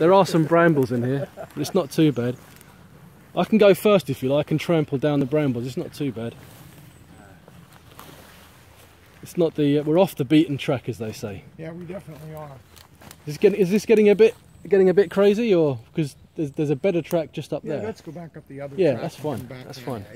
There are some brambles in here, but it's not too bad. I can go first if you like and trample down the brambles. It's not too bad. It's not the we're off the beaten track, as they say. Yeah, we definitely are. Is this getting a bit crazy, or because there's a better track just up there? Yeah, let's go back up the other track. Yeah, that's fine. That's fine.